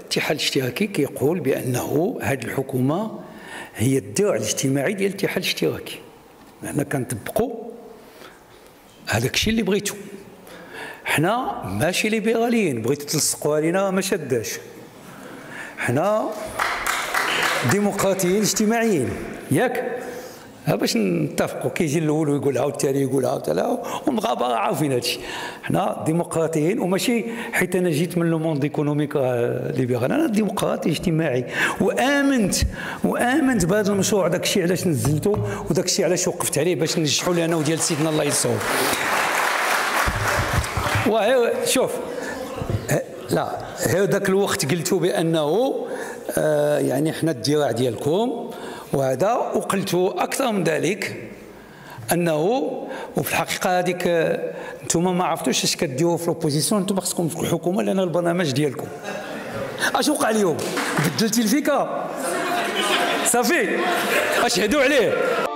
الاتحاد الاشتراكي كيقول بانه هذه الحكومه هي الدرع الاجتماعي ديال الاتحاد الاشتراكي، حنا كنطبقوا هذاك الشيء اللي بغيتو، حنا ماشي ليبراليين بغيتو تلصقوا علينا ما شداش، حنا ديمقراطيين اجتماعيين ياك؟ باش نتفقوا كيجي الاول ويقول عاود الثاني يقول عاود لا ومغابره عارفين هذا الشيء، حنا ديمقراطيين وماشي حيت انا جيت من لو موند ايكونوميك ليبرال، انا ديمقراطي اجتماعي وامنت بهذا المشروع، داك الشيء علاش نزلته وداك الشيء علاش وقفت عليه باش ننجحوا لي انا وديال سيدنا الله ينصرو. شوف لا هذاك الوقت قلتوا بانه يعني حنا الذراع ديالكم وهذا، وقلت اكثر من ذلك انه وفي الحقيقه هذيك نتوما ما عرفتوش اش كديروا في لوبوزيسيون، نتوما خصكم في الحكومه لان البرنامج ديالكم اش وقع اليوم؟ بدلتي الفكره صافي اشهدوا عليه.